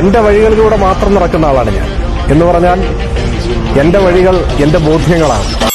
എന്റെ വഴികളിലൂടെ മാത്രം നടക്കുന്ന ആളാണ് ഞാൻ എന്ന് പറഞ്ഞാൽ എന്റെ വഴികൾ എന്റെ ബോധ്യങ്ങളാണ്.